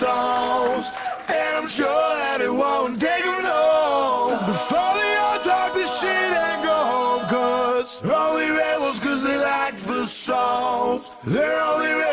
songs, and I'm sure that it won't take them long before they all talk this shit and go home. Cause only rebels, cause they like the songs. They're only rebels.